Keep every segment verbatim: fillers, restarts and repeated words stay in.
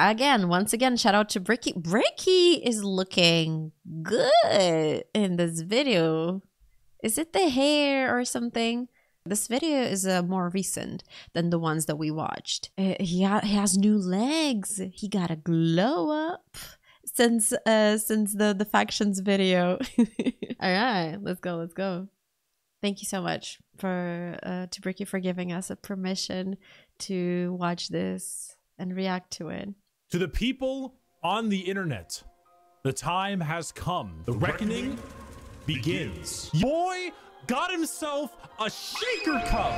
Again, once again, shout out to Bricky. Bricky is looking good in this video. Is it the hair or something? This video is uh, more recent than the ones that we watched. Uh, he, ha he has new legs. He got a glow up since uh, since the, the factions video. All right, let's go, let's go. Thank you so much for uh, to Bricky for giving us a permission to watch this and react to it. To the people on the internet, the time has come. The, the reckoning, reckoning begins. begins. Boy got himself a shaker cup.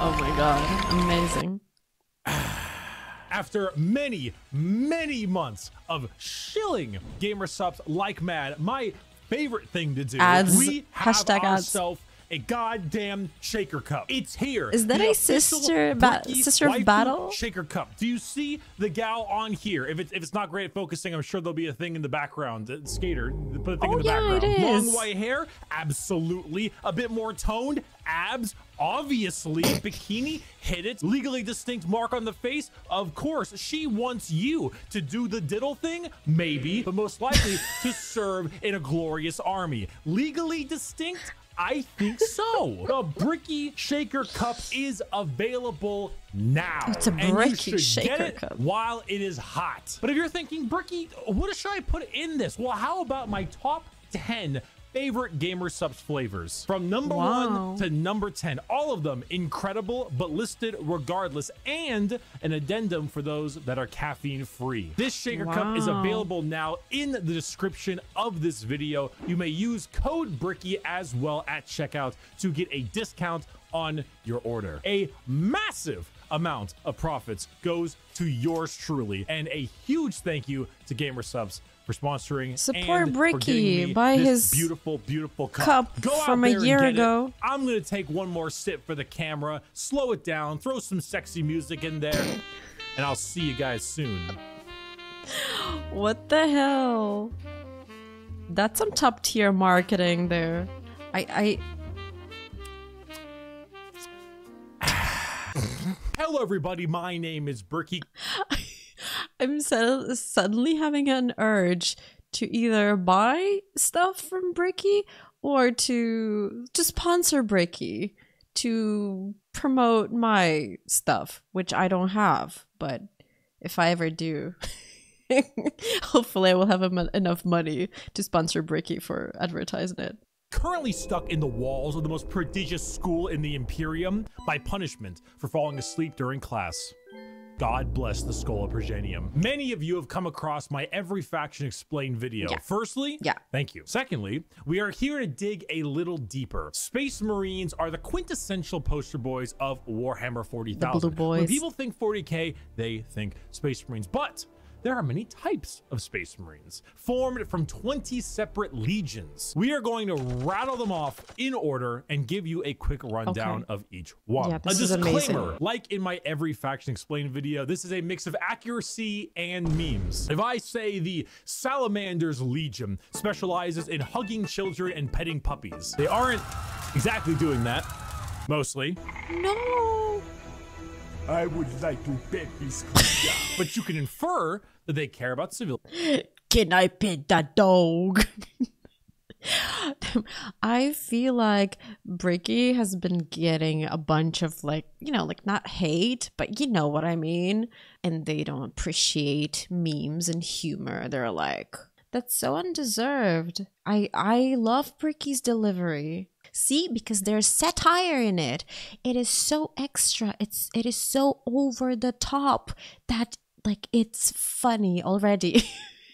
Oh my god, amazing. After many, many months of shilling Gamersubs like mad, my favorite thing to do, ads. we have Hashtag ourselves a goddamn shaker cup. It's here. Is that the a sister ba sister of battle? Shaker cup. Do you see the gal on here? If it's, if it's not great at focusing, I'm sure there'll be a thing in the background. Skater, put a thing oh, in the yeah, background. It is. Long white hair, absolutely. A bit more toned, abs, obviously. Bikini, hit it. Legally distinct mark on the face. Of course, she wants you to do the diddle thing, maybe, but most likely to serve in a glorious army. Legally distinct? I think so. The Bricky Shaker Cup is available now. It's a Bricky Shaker Cup while it is hot. But if you're thinking, Bricky, what should I put in this? Well, how about my top ten favorite Gamersubs flavors? From number wow. one to number ten. All of them incredible, but listed regardless. And an addendum for those that are caffeine free. This Shaker wow. Cup is available now in the description of this video. You may use code Bricky as well at checkout to get a discount on your order. A massive amount of profits goes to yours truly. And a huge thank you to Gamersubs for sponsoring, support Bricky, buy his beautiful, beautiful cup, cup Go from a year ago. It. I'm gonna take one more sip for the camera, slow it down, throw some sexy music in there, and I'll see you guys soon. What the hell? That's some top tier marketing there. I, I. Hello, everybody. My name is Bricky. I'm so, suddenly having an urge to either buy stuff from Bricky or to, to sponsor Bricky to promote my stuff, which I don't have. But if I ever do, hopefully I will have enough money to sponsor Bricky for advertising it. Currently stuck in the walls of the most prestigious school in the Imperium by punishment for falling asleep during class. God bless the skull of Progenium. Many of you have come across my Every Faction Explained video. Yeah. Firstly, yeah. thank you. Secondly, we are here to dig a little deeper. Space Marines are the quintessential poster boys of Warhammer forty thousand. When people think forty K, they think Space Marines. But there are many types of Space Marines, formed from twenty separate legions. We are going to rattle them off in order and give you a quick rundown okay. of each one. Yeah, this a disclaimer, is amazing. Like in my Every Faction Explained video, this is a mix of accuracy and memes. If I say the Salamander's Legion specializes in hugging children and petting puppies, they aren't exactly doing that, mostly. No. I would like to pet this dog. But you can infer that they care about civil. Can I pet that dog? I feel like Bricky has been getting a bunch of like, you know, like not hate, but you know what I mean. And they don't appreciate memes and humor. They're like, that's so undeserved. I, I love Bricky's delivery. See, because there's satire in it. It is so extra. It's it is so over the top that like it's funny already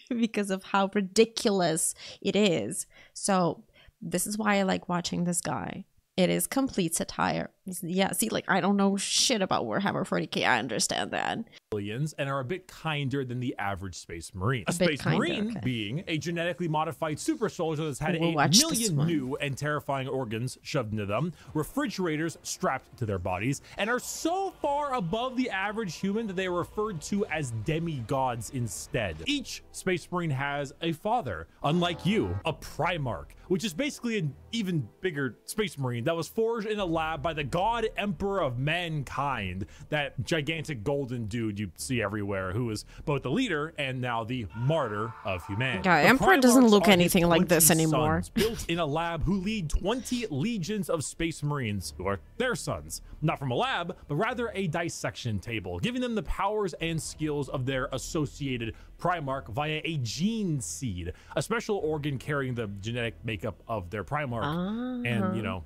because of how ridiculous it is. So this is why I like watching this guy. It is complete satire. Yeah, see, like, I don't know shit about Warhammer forty K. I understand that. Billions and are a bit kinder than the average Space Marine. A, a Space kinder, Marine okay. being a genetically modified super soldier that's had we'll eight million new and terrifying organs shoved into them, refrigerators strapped to their bodies, and are so far above the average human that they are referred to as demigods instead. Each Space Marine has a father, unlike you, a Primarch, which is basically an even bigger Space Marine that was forged in a lab by the god emperor of mankind, that gigantic golden dude you see everywhere, who is both the leader and now the martyr of humanity. Yeah, the Emperor doesn't look anything like this anymore. Built in a lab, who lead twenty legions of space marines, who are their sons, not from a lab, but rather a dissection table, giving them the powers and skills of their associated Primarch via a gene seed, a special organ carrying the genetic makeup of their Primarch, uh-huh. and, you know,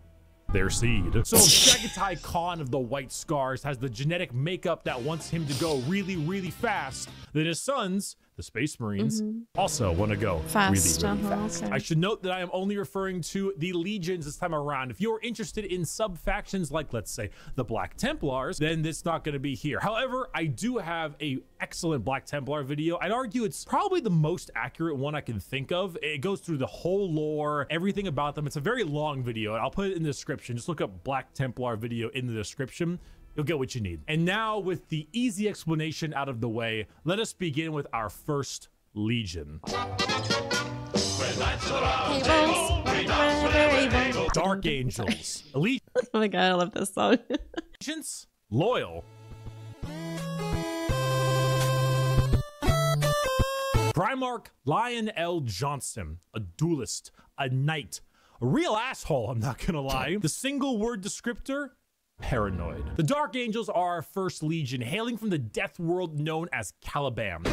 their seed. So Jagatai Khan of the White Scars has the genetic makeup that wants him to go really, really fast. Then his sons, the Space Marines, mm-hmm. also want to go fast, really, really uh-huh, fast. Okay. I should note that I am only referring to the legions this time around. If you're interested in sub-factions like, let's say, the Black Templars, then it's not going to be here. However, I do have a excellent Black Templar video. I'd argue it's probably the most accurate one I can think of. It goes through the whole lore, everything about them. It's a very long video, and I'll put it in the description. Just look up Black Templar video in the description. You'll get what you need. And now, with the easy explanation out of the way, let us begin with our first legion. Dark Angels. Elite. Oh my god, I love this song. Legions loyal. Primarch Lion El'Jonson, a duelist, a knight, a real asshole, I'm not gonna lie. The single word descriptor, paranoid. The Dark Angels are our first legion, hailing from the death world known as Caliban.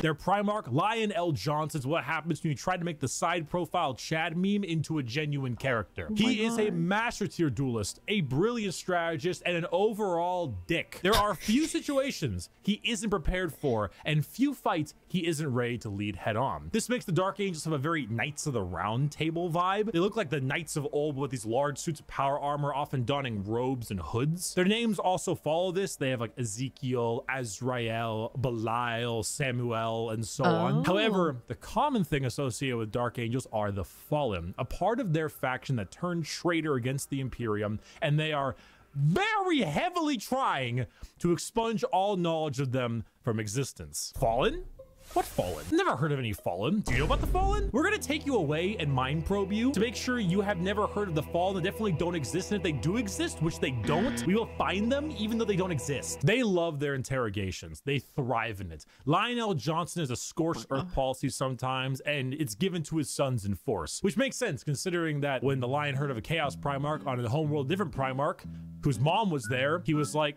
Their Primarch, Lion El'Jonson, is what happens when you try to make the side profile Chad meme into a genuine character. Oh he God. is a master tier duelist, a brilliant strategist, and an overall dick. There are few situations he isn't prepared for, and few fights he isn't ready to lead head on. This makes the Dark Angels have a very Knights of the Round Table vibe. They look like the Knights of old with these large suits of power armor, often donning robes and hoods. Their names also follow this. They have like Ezekiel, Azrael, Belial, Samuel, and so oh. on. However, the common thing associated with Dark Angels are the Fallen, a part of their faction that turned traitor against the Imperium, and they are very heavily trying to expunge all knowledge of them from existence. Fallen? What Fallen? Never heard of any Fallen. Do you know about the Fallen? We're gonna take you away and mind probe you to make sure you have never heard of the Fallen. They definitely don't exist, and if they do exist, which they don't, we will find them even though they don't exist. They love their interrogations. They thrive in it. Lion El'Jonson is a scorched earth policy sometimes, and it's given to his sons in force, which makes sense considering that when the Lion heard of a Chaos Primarch on the homeworld, different Primarch, whose mom was there, he was like,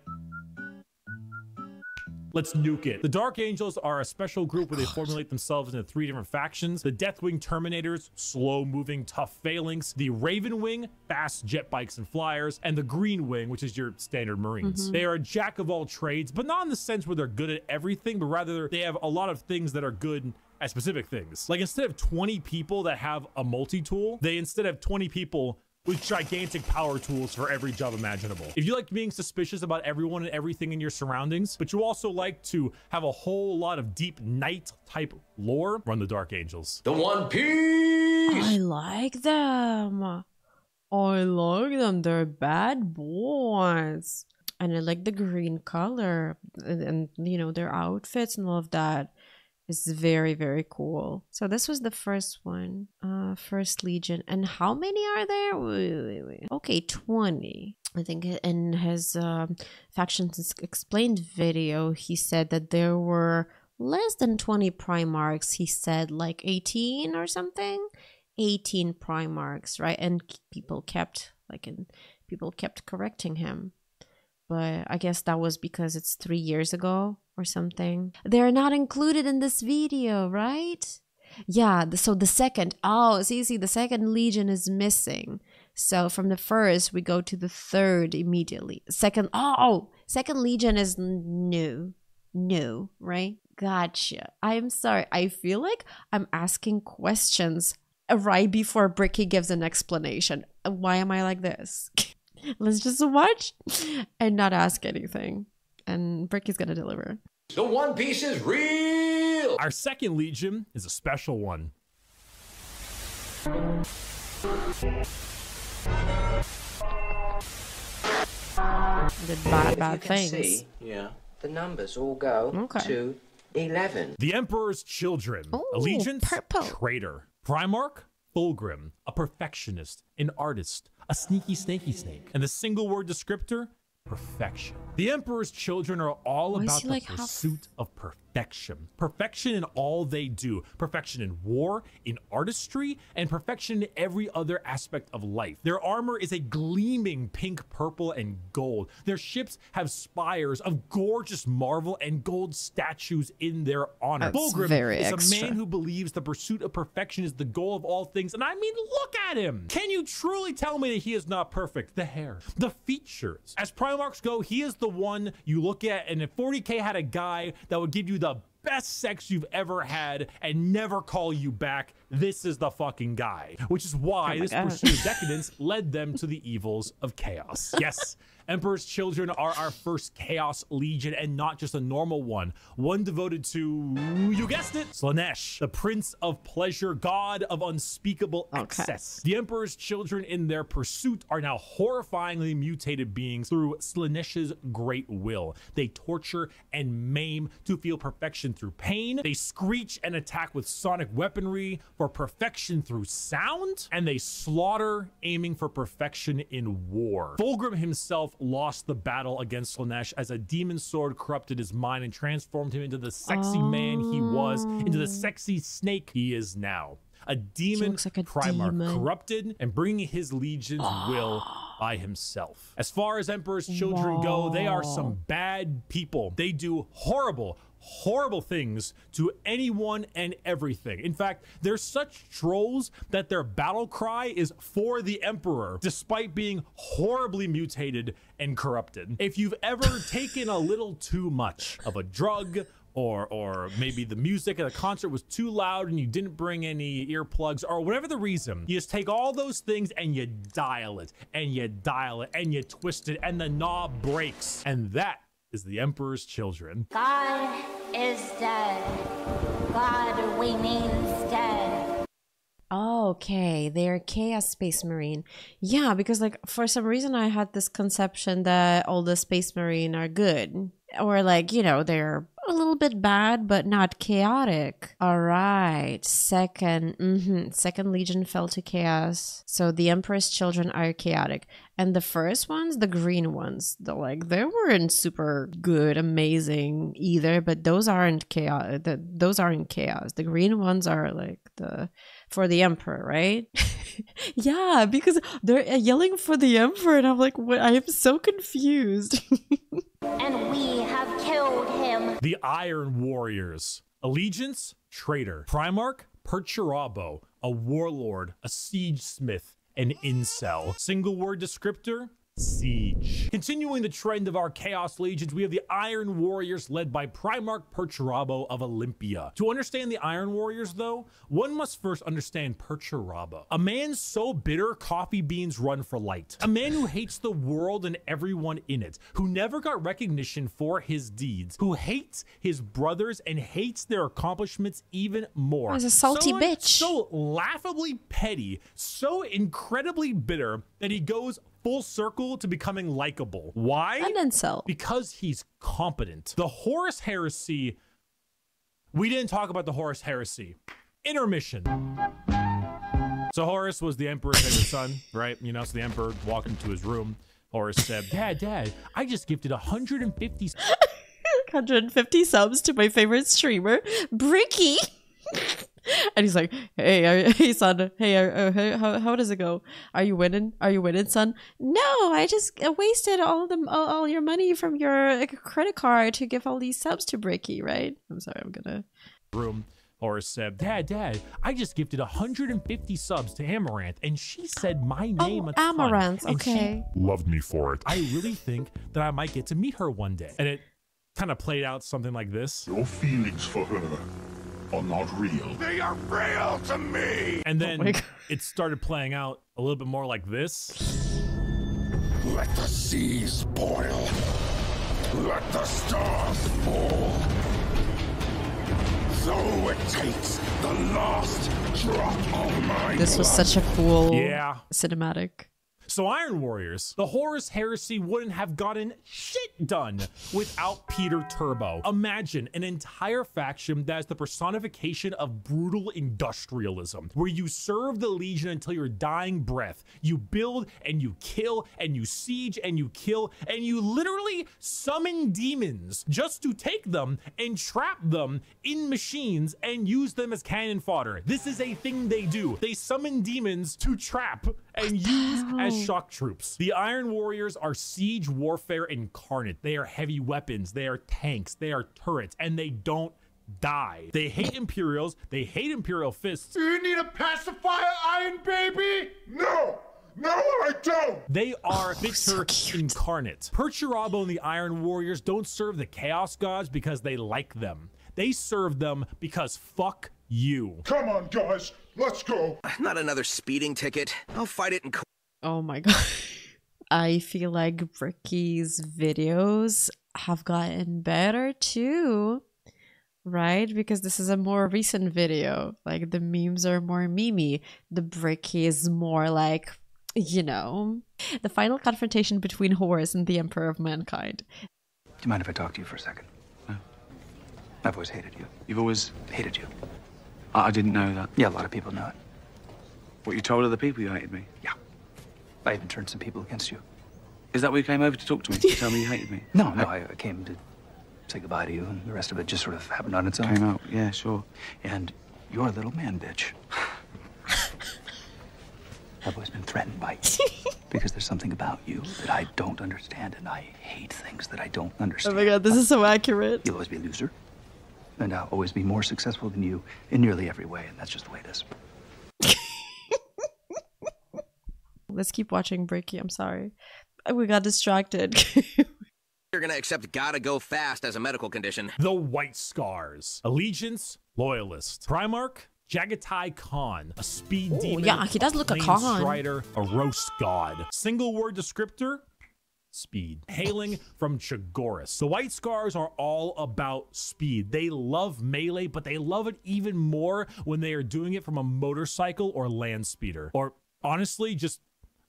let's nuke it. The Dark Angels are a special group where they formulate themselves into three different factions. The Deathwing Terminators, slow-moving, tough phalanx. The Raven Wing, fast jet bikes and flyers. And the Green Wing, which is your standard Marines. Mm-hmm. They are a jack of all trades, but not in the sense where they're good at everything, but rather they have a lot of things that are good at specific things. Like instead of twenty people that have a multi-tool, they instead have twenty people with gigantic power tools for every job imaginable. If you like being suspicious about everyone and everything in your surroundings, but you also like to have a whole lot of deep knight type lore, run the Dark Angels. The One Piece! I like them. I like them. They're bad boys. And I like the green color and, and you know, their outfits and all of that. It's very, very cool. So this was the first one, uh, first legion. And how many are there? Wait, wait, wait. Okay, twenty. I think in his um, Factions Explained video, he said that there were less than twenty Primarchs. He said like eighteen or something. eighteen Primarchs, right? And people kept, like, in, people kept correcting him. But I guess that was because it's three years ago or something. They're not included in this video, right? Yeah, so the second, oh, see, see, the second legion is missing. So from the first, we go to the third immediately. Second, oh, second legion is new, new, right? Gotcha. I'm sorry. I feel like I'm asking questions right before Bricky gives an explanation. Why am I like this? Let's just watch and not ask anything. And Bricky's gonna deliver. The One Piece is real! Our second legion is a special one. Did bad, bad things. See, yeah, the numbers all go okay. to eleven. The Emperor's Children. Ooh, Allegiance, purple. Traitor. Primarch, Fulgrim, a perfectionist, an artist, A sneaky, snaky snake. And the single word descriptor, perfection. The Emperor's Children are all Why about the like pursuit of perfection. Perfection in all they do. Perfection in war, in artistry, and perfection in every other aspect of life. Their armor is a gleaming pink, purple, and gold. Their ships have spires of gorgeous marble and gold statues in their honor. Fulgrim is extra. a man who believes the pursuit of perfection is the goal of all things. And I mean, look at him. Can you truly tell me that he is not perfect? The hair, the features. As Primarchs go, he is the one you look at, and if forty K had a guy that would give you the best sex you've ever had and never call you back, this is the fucking guy, which is why oh this God. pursuit of decadence led them to the evils of chaos. Yes, Emperor's Children are our first Chaos Legion, and not just a normal one. One devoted to, you guessed it, Slaanesh, the Prince of Pleasure, God of Unspeakable okay. Excess. The Emperor's Children, in their pursuit, are now horrifyingly mutated beings through Slaanesh's great will. They torture and maim to feel perfection through pain. They screech and attack with sonic weaponry for perfection through sound. And they slaughter, aiming for perfection in war. Fulgrim himself lost the battle against Slaanesh as a demon sword corrupted his mind and transformed him into the sexy oh. man he was, into the sexy snake he is now. A demon like a Primarch demon. corrupted and bringing his legion's oh. will by himself. As far as Emperor's Children Whoa. go, they are some bad people. They do horrible, horrible things to anyone and everything. In fact, they're such trolls that their battle cry is for the Emperor, despite being horribly mutated and corrupted. If you've ever taken a little too much of a drug, or or maybe the music at a concert was too loud and you didn't bring any earplugs, or whatever the reason, you just take all those things and you dial it and you dial it and you twist it and the knob breaks. And that is the Emperor's Children. God is dead. God we means dead. Okay, they're Chaos Space Marine. Yeah, because like for some reason I had this conception that all the Space Marine are good, or like, you know, they're a little bit bad, but not chaotic. All right. Second, mm-hmm. second Legion fell to chaos. So the Emperor's Children are chaotic. And the first ones, the green ones, they're like, they weren't super good, amazing either, but those aren't chaos. The, those aren't chaos. The green ones are like the, for the Emperor, right? Yeah, because they're yelling for the Emperor, and I'm like, what? I am so confused. And we have killed him. The Iron Warriors. Allegiance, traitor. Primarch, Perturabo, a warlord, a siege smith, an incel. Single word descriptor, siege. Continuing the trend of our Chaos Legions, we have the Iron Warriors, led by Primarch Perturabo of Olympia. To understand the Iron Warriors, though, one must first understand Perturabo. A man so bitter coffee beans run for light. A man who hates the world and everyone in it, who never got recognition for his deeds, who hates his brothers and hates their accomplishments even more. He was a salty Someone bitch. So laughably petty, so incredibly bitter that he goes full circle to becoming likable. Why? An incel. Because he's competent. The Horus heresy. We didn't talk about the Horus heresy. Intermission. So Horus was the Emperor's favorite son, right? You know, so the Emperor walked into his room. Horus said, Dad, Dad, I just gifted one hundred fifty one hundred fifty subs to my favorite streamer, Bricky. And he's like, hey, are, hey, son, hey, are, hey, how, how does it go? Are you winning? Are you winning, son? No, I just wasted all the all, all your money from your like, credit card to give all these subs to Bricky, right? I'm sorry, I'm gonna. Room. Horus said, Dad, Dad, I just gifted one hundred fifty subs to Amaranth, and she said my name. Oh, Amaranth, ton, okay. And she loved me for it. I really think that I might get to meet her one day. And it kind of played out something like this. Your feelings for her are not real. They are real to me. And then oh it started playing out a little bit more like this. Let the seas boil. Let the stars fall. So it takes the last drop of my blood. This was such a cool yeah. cinematic. So Iron Warriors, the Horus heresy wouldn't have gotten shit done without Perturabo. Imagine an entire faction that is the personification of brutal industrialism, where you serve the Legion until your dying breath. You build and you kill and you siege and you kill and you literally summon demons just to take them and trap them in machines and use them as cannon fodder. This is a thing they do. They summon demons to trap and use as shock troops. The Iron Warriors are siege warfare incarnate. They are heavy weapons, they are tanks, they are turrets, and they don't die. They hate Imperials, they hate Imperial Fists. Do you need a pacifier, Iron Baby? No! No, I don't! They are oh, bitter so incarnate. Perturabo and the Iron Warriors don't serve the Chaos Gods because they like them. They serve them because fuck you. Come on, guys, let's go. Not another speeding ticket. I'll fight it in court. Oh my god. I feel like Bricky's videos have gotten better too, right? Because this is a more recent video. Like, the memes are more memey. The Bricky is more like, you know, the final confrontation between Horus and the Emperor of Mankind. Do you mind if I talk to you for a second? No. I've always hated you. You've always hated you. I didn't know that. Yeah, a lot of people know it. What you told other people, you hated me? Yeah. I even turned some people against you. Is that why you came over to talk to me? To tell me you hated me? No, no, I came to say goodbye to you, and the rest of it just sort of happened on its own. Came out, yeah, sure. And you're a little man, bitch. I've always been threatened by you because there's something about you that I don't understand, and I hate things that I don't understand. Oh my god, this is so accurate. You'll always be a loser, and I'll always be more successful than you in nearly every way, and that's just the way it is. Let's keep watching Bricky, I'm sorry. We got distracted. You're gonna accept gotta go fast as a medical condition. The White Scars. Allegiance, Loyalist. Primarch, Jagatai Khan, a speed Ooh, demon, yeah, he does a look a Khan. Strider, a roast god. Single word descriptor, speed. Hailing from Chogoris. The White Scars are all about speed. They love melee, but they love it even more when they are doing it from a motorcycle or land speeder. Or honestly, just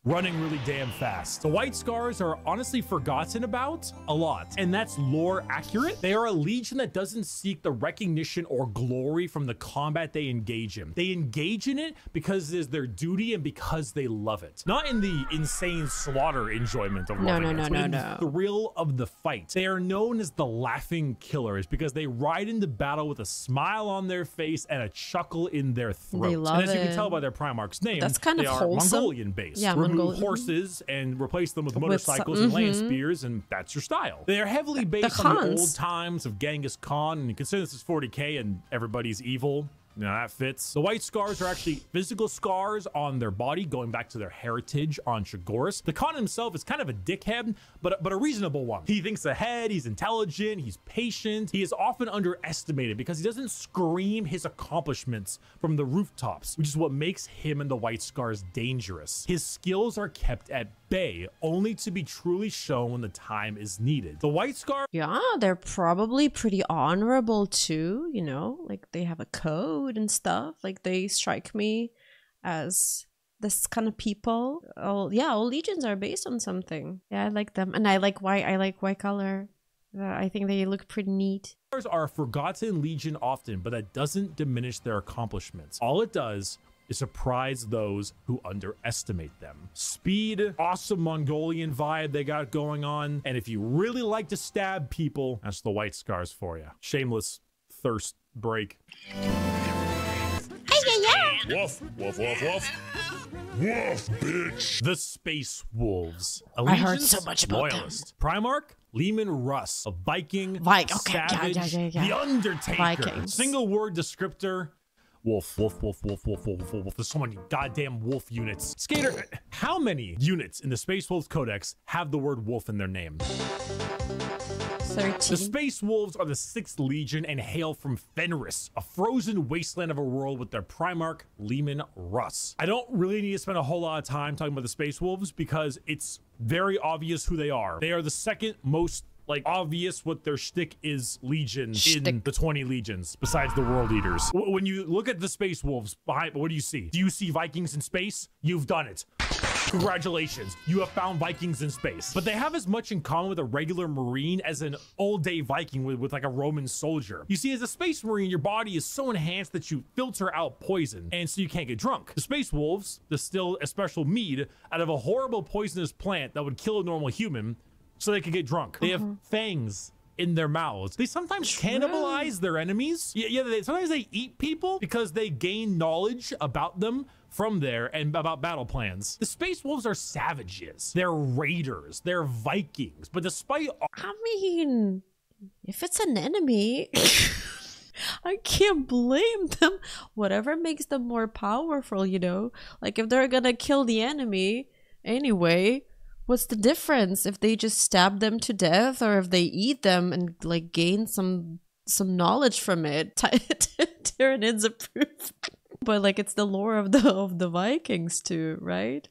running really damn fast. The White Scars are honestly forgotten about a lot, and that's lore accurate. They are a legion that doesn't seek the recognition or glory from the combat they engage in. They engage in it because it is their duty and because they love it. Not in the insane slaughter enjoyment of no, no, no, no, no. The thrill of the fight. They are known as the laughing killers because they ride into battle with a smile on their face and a chuckle in their throat. They love and as you can it. tell by their Primarch's name, that's kind they of are Mongolian-based. Yeah, horses and replace them with motorcycles with some, mm-hmm. and land spears, and that's your style. They are heavily based the on the old times of Genghis Khan, and consider this is forty K and everybody's evil. Now that fits. The White Scars are actually physical scars on their body, going back to their heritage on Chogoris. The Khan himself is kind of a dickhead, but, but a reasonable one. He thinks ahead, he's intelligent, he's patient. He is often underestimated because he doesn't scream his accomplishments from the rooftops, which is what makes him and the White Scars dangerous. His skills are kept at bay, only to be truly shown when the time is needed. The White Scars... Yeah, they're probably pretty honorable too, you know? Like, they have a code and stuff. Like, they strike me as this kind of people. Oh yeah, all legions are based on something. Yeah, I like them, and I like white. I like white color. uh, I think they look pretty neat. Are a forgotten legion often, but that doesn't diminish their accomplishments. All it does is surprise those who underestimate them. Speed, awesome Mongolian vibe they got going on, and if you really like to stab people, that's the White Scars for you. Shameless thirst break. Woof, woof, woof, woof. Woof, bitch. The Space Wolves. Allegiance, I heard so much about Loyalist. Them. Primarch, Leman Russ, a Viking, Vike. Okay. Savage, yeah, yeah, yeah, yeah. The Undertaker. Vikings. Single word descriptor, wolf, wolf, wolf, wolf, wolf, wolf, wolf, wolf. There's so many goddamn wolf units. Skater, how many units in the Space Wolves Codex have the word wolf in their name? thirteen. The Space Wolves are the sixth Legion and hail from Fenris, a frozen wasteland of a world, with their Primarch, Leman Russ. I don't really need to spend a whole lot of time talking about the Space Wolves because it's very obvious who they are. They are the second most, like, obvious what their shtick is legion shtick. in the twenty legions, besides the World Eaters. W when you look at the Space Wolves, behind, what do you see? Do you see Vikings in space? You've done it. Congratulations, you have found Vikings in space. But they have as much in common with a regular Marine as an old-day Viking with, with like a Roman soldier. You see, as a space Marine, your body is so enhanced that you filter out poison, and so you can't get drunk. The Space Wolves distill a special mead out of a horrible poisonous plant that would kill a normal human so they could get drunk. They have fangs in their mouths. They sometimes cannibalize their enemies. Yeah, yeah they, sometimes they eat people because they gain knowledge about them from there and about battle plans. The Space Wolves are savages. They're raiders. They're Vikings. But despite all— I mean, if it's an enemy, I can't blame them. Whatever makes them more powerful, you know? Like, if they're gonna kill the enemy anyway, what's the difference if they just stab them to death or if they eat them and like gain some some knowledge from it? Tyranids approve. But like, it's the lore of the of the Vikings too, right?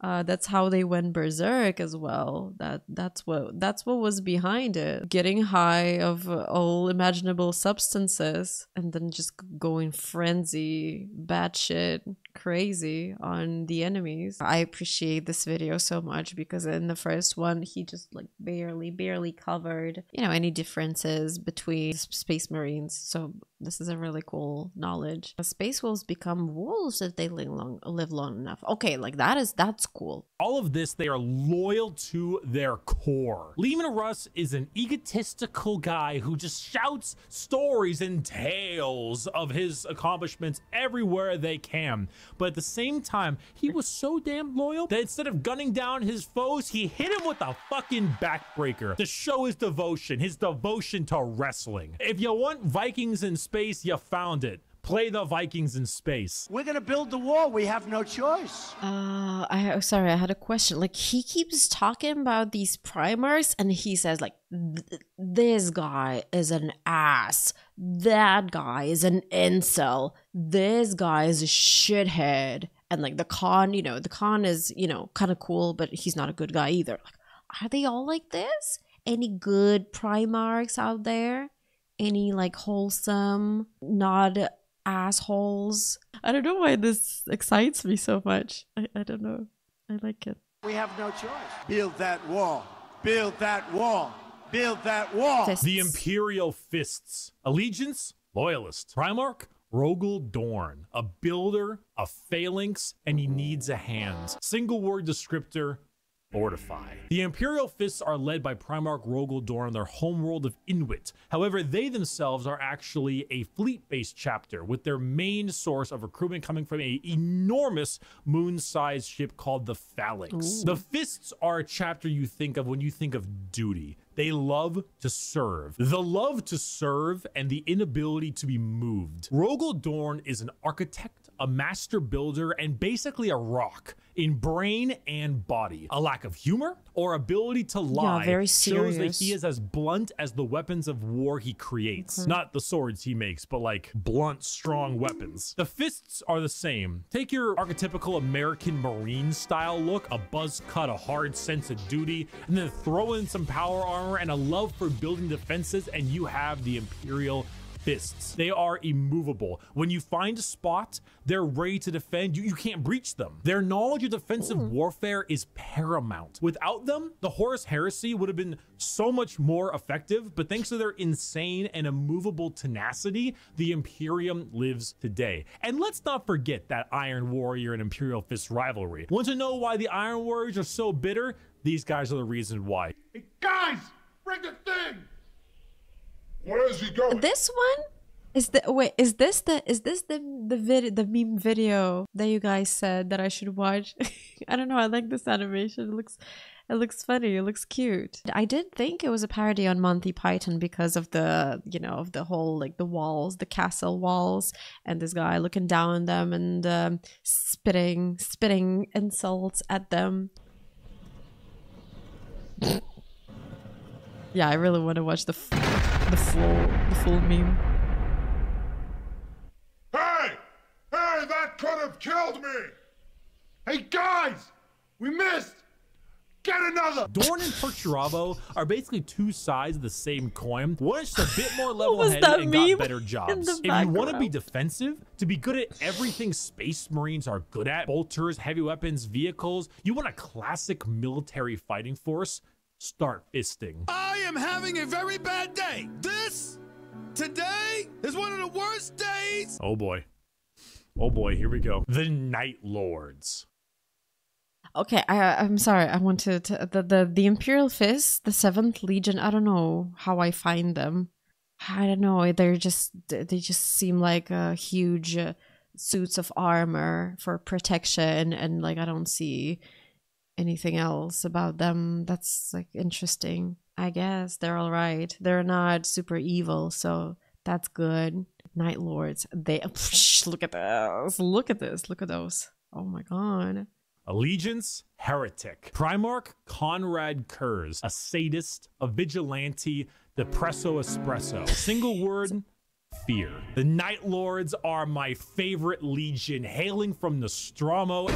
Uh, that's how they went berserk as well. That that's what that's what was behind it. Getting high of all imaginable substances and then just going frenzy, batshit crazy on the enemies. I appreciate this video so much because in the first one he just like barely barely covered, you know, any differences between space marines. So this is a really cool knowledge. Space wolves become wolves if they live long live long enough. Okay, like that is that's cool. All of this, they are loyal to their core. Leman Russ is an egotistical guy who just shouts stories and tales of his accomplishments everywhere they can. But at the same time, he was so damn loyal that instead of gunning down his foes, he hit him with a fucking backbreaker to show his devotion, his devotion to wrestling. If you want Vikings in space, you found it. Play the Vikings in space. We're gonna build the wall. We have no choice. Uh, I sorry, I had a question. Like, he keeps talking about these primers, and he says like, th "This guy is an ass. That guy is an incel. This guy is a shithead." And like the Khan, you know, the Khan is, you know, kind of cool, but he's not a good guy either. Like, are they all like this? Any good primarchs out there? Any like wholesome, not assholes? I don't know why this excites me so much. I, I don't know. I like it. We have no choice. Build that wall. Build that wall. Build that wall. Fists. The Imperial Fists. Allegiance, loyalist. Primarch, Rogal Dorn. A builder, a phalanx, and he needs a hand. Single word descriptor. Fortify. The Imperial Fists are led by Primarch Rogal Dorn on their homeworld of Inwit. However, they themselves are actually a fleet-based chapter, with their main source of recruitment coming from an enormous moon-sized ship called the Phalanx. Ooh. The Fists are a chapter you think of when you think of duty. They love to serve. The love to serve and the inability to be moved. Rogal Dorn is an architect, a master builder, and basically a rock in brain and body. A lack of humor or ability to lie yeah, very shows that he is as blunt as the weapons of war he creates. Okay. Not the swords he makes, but like blunt, strong weapons. The fists are the same. Take your archetypical American Marine style look, a buzz cut, a hard sense of duty, and then throw in some power armor and a love for building defenses, and you have the Imperial Fists. They are immovable. When you find a spot, they're ready to defend. You, you can't breach them. Their knowledge of defensive Ooh. warfare is paramount. Without them, the Horus Heresy would have been so much more effective, but thanks to their insane and immovable tenacity, the Imperium lives today. And let's not forget that Iron Warrior and Imperial Fist rivalry. Want to know why the Iron Warriors are so bitter? These guys are the reason why. Hey, guys, bring the thing! Where is he going? This one is the wait. Is this the is this the the vid the meme video that you guys said that I should watch? I don't know. I like this animation. It looks, it looks funny. It looks cute. I did think it was a parody on Monty Python because of the you know of the whole like the walls, the castle walls, and this guy looking down on them and um, spitting spitting insults at them. Yeah, I really want to watch the f the full the full meme. Hey, hey, that could have killed me. Hey guys, we missed. Get another! Dorn and Perturabo are basically two sides of the same coin. One is just a bit more level-headed and got better jobs. If you want to be defensive, to be good at everything Space Marines are good at, bolters, heavy weapons, vehicles, you want a classic military fighting force, start fisting. I am having a very bad day. This, today, is one of the worst days. Oh boy. Oh boy, here we go. The Night Lords. Okay, I, I'm sorry. I wanted to, the, the the Imperial Fists, the Seventh Legion. I don't know how I find them. I don't know. They're just they just seem like uh, huge uh, suits of armor for protection, and like I don't see anything else about them that's like interesting. I guess they're all right. They're not super evil, so that's good. Night Lords. They psh, look at this. Look at this. Look at those. Oh my god. Allegiance, heretic. Primarch, Conrad Kurz, a sadist, a vigilante, depresso espresso. Single word, fear. The Night Lords are my favorite legion, hailing from Nostromo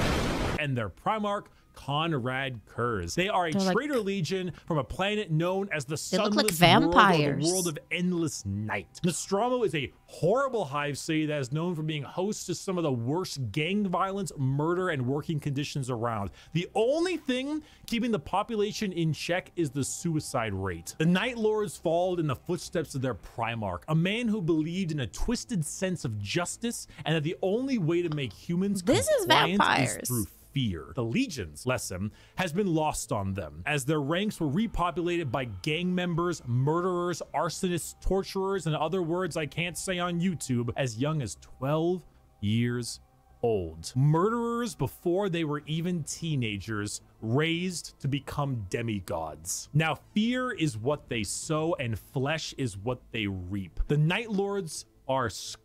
and their Primarch, Conrad Kurz. They are a They're traitor like, legion from a planet known as the Sunless like vampires. World, the world of endless night. Nostromo is a horrible hive city that is known for being host to some of the worst gang violence, murder, and working conditions around. The only thing keeping the population in check is the suicide rate. The Night Lords followed in the footsteps of their Primarch, a man who believed in a twisted sense of justice and that the only way to make humans this is vampires. Is through fear. The Legion's lesson has been lost on them, as their ranks were repopulated by gang members, murderers, arsonists, torturers, and other words I can't say on YouTube, as young as twelve years old. Murderers before they were even teenagers, raised to become demigods. Now, fear is what they sow, and flesh is what they reap. The Night Lords are scum.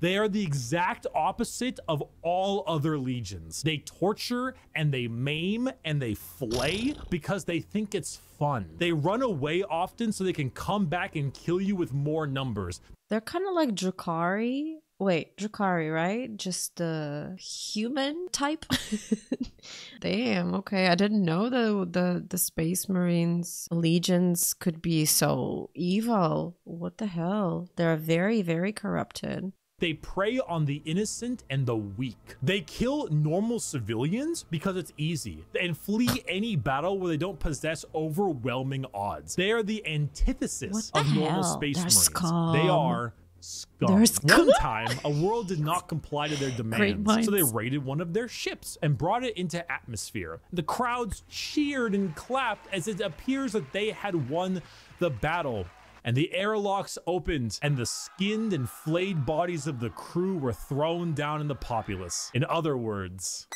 They are the exact opposite of all other legions. They torture and they maim and they flay because they think it's fun. They run away often so they can come back and kill you with more numbers. They're kind of like Drukhari. Wait, Drukhari, right? Just the human type? Damn, okay. I didn't know the, the, the Space Marines legions could be so evil. What the hell? They're very, very corrupted. They prey on the innocent and the weak. They kill normal civilians because it's easy and flee any battle where they don't possess overwhelming odds. They are the antithesis of normal Space Marines. They are scum. One time, a world did not comply to their demands, so they raided one of their ships and brought it into atmosphere. The crowds cheered and clapped as it appears that they had won the battle. And the airlocks opened, and the skinned and flayed bodies of the crew were thrown down in the populace. In other words,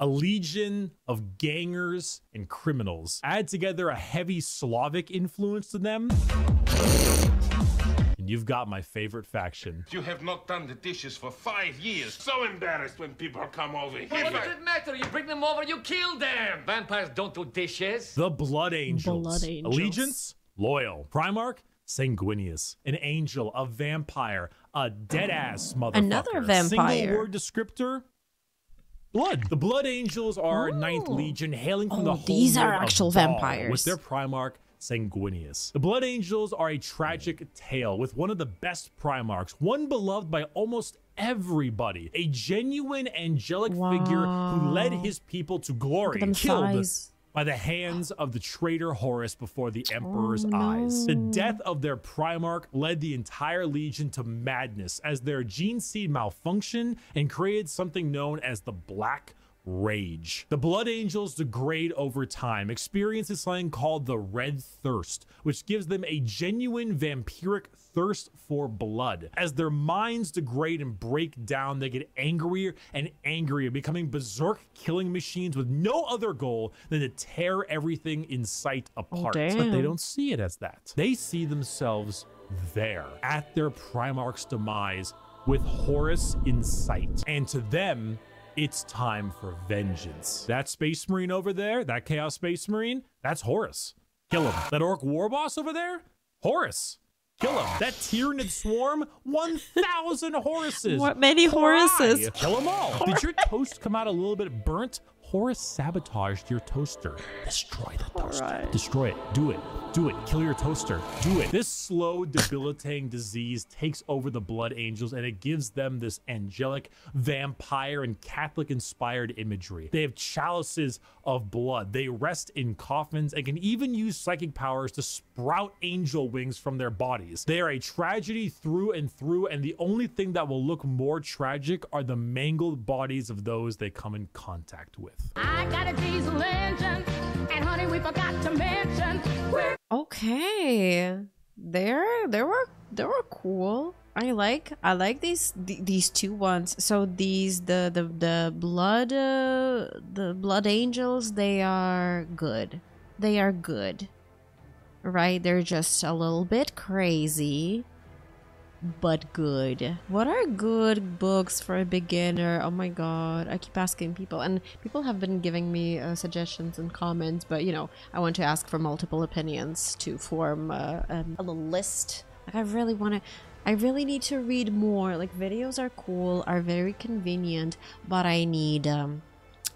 a legion of gangers and criminals. Add together a heavy Slavic influence to them, and you've got my favorite faction. You have not done the dishes for five years. So embarrassed when people come over here. What does it matter? You bring them over, you kill them. Vampires don't do dishes. The Blood Angels. Blood Angels. Allegiance, loyal. Primarch, Sanguinius. An angel, a vampire, a dead-ass motherfucker. Another vampire. Single word descriptor. Blood. The Blood Angels are Ooh. Ninth Legion, hailing from oh, the whole these are actual of vampires. With their Primarch, Sanguinius. The Blood Angels are a tragic tale with one of the best Primarchs, one beloved by almost everybody, a genuine angelic wow. figure who led his people to glory, killed thighs. by the hands of the traitor Horus before the Emperor's oh, no. eyes. The death of their Primarch led the entire Legion to madness as their gene seed malfunctioned and created something known as the Black Rage. The Blood Angels degrade over time, experiencing something called the Red Thirst, which gives them a genuine vampiric thirst for blood. As their minds degrade and break down, they get angrier and angrier, becoming berserk killing machines with no other goal than to tear everything in sight apart. Oh, but they don't see it as that. They see themselves there, at their Primarch's demise, with Horus in sight. And to them, it's time for vengeance. That Space Marine over there, that Chaos Space Marine, that's Horus. Kill him. That Orc War Boss over there, Horus. Kill him. That Tyranid Swarm, one thousand Horuses. What many Horuses? Kill them all. Did your toast come out a little bit burnt? Horus sabotaged your toaster. Destroy the toaster. Right. Destroy it. Do it. Do it. Kill your toaster. Do it. This slow, debilitating disease takes over the Blood Angels, and it gives them this angelic, vampire, and Catholic-inspired imagery. They have chalices of blood. They rest in coffins and can even use psychic powers to sprout angel wings from their bodies. They are a tragedy through and through, and the only thing that will look more tragic are the mangled bodies of those they come in contact with. I got a diesel engine, and honey, we forgot to mention. We're okay. There, there were, there were cool. I like, I like these, th these two ones. So these, the, the, the blood, uh, the Blood Angels, they are good. They are good, right? They're just a little bit crazy, but good. What are good books for a beginner? Oh my god, I keep asking people, and people have been giving me uh, suggestions and comments, but you know, I want to ask for multiple opinions to form uh, um, a little list. Like, I really want to, I really need to read more. Like, videos are cool, are very convenient, but I need um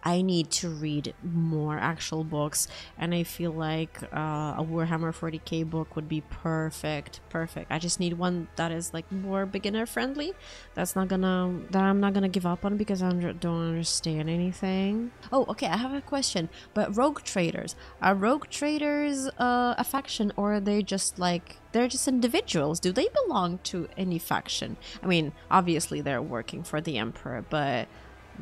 I need to read more actual books, and I feel like uh, a Warhammer forty K book would be perfect, perfect. I just need one that is like more beginner friendly. That's not gonna, that I'm not gonna give up on because I don't understand anything. Oh, okay, I have a question. But rogue traders, are rogue traders uh, a faction, or are they just like, they're just individuals? Do they belong to any faction? I mean, obviously they're working for the Emperor, but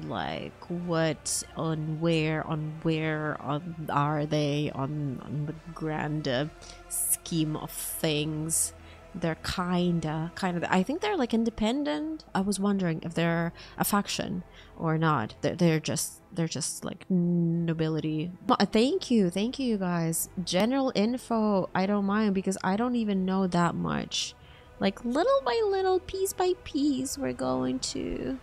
like what, on where, on where on are they on, on the grand uh, scheme of things? They're kinda kinda I think they're like independent. I was wondering if they're a faction or not. They're, they're just they're just like nobility. But thank you, thank you you guys. General info, I don't mind, because I don't even know that much. Like, little by little, piece by piece, we're going to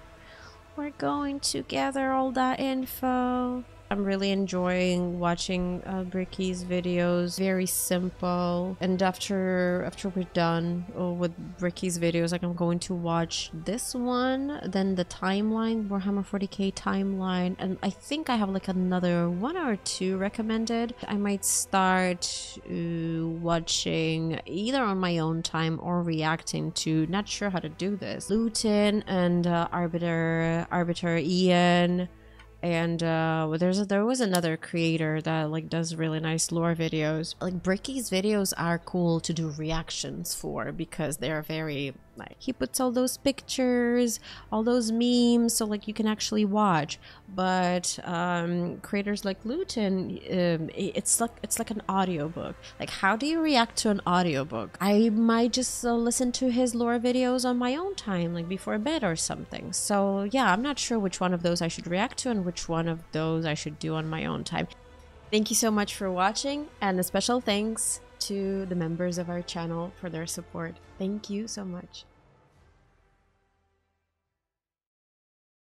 We're going to gather all that info. I'm really enjoying watching uh, Bricky's videos. Very simple. And after after we're done oh, with Bricky's videos, like, I'm going to watch this one, then the timeline, Warhammer forty K timeline, and I think I have like another one or two recommended. I might start uh, watching either on my own time or reacting to. Not sure how to do this. Luton and uh, Arbiter, Arbiter Ian. And uh, there's a, there was another creator that like does really nice lore videos. Like, Bricky's videos are cool to do reactions for, because they're very, like, he puts all those pictures, all those memes, so like you can actually watch. But um, creators like Luton, um, it's like it's like an audiobook. Like, how do you react to an audiobook? I might just uh, listen to his lore videos on my own time, like before bed or something. So yeah, I'm not sure which one of those I should react to and which Which one of those I should do on my own time. Thank you so much for watching, and a special thanks to the members of our channel for their support. Thank you so much.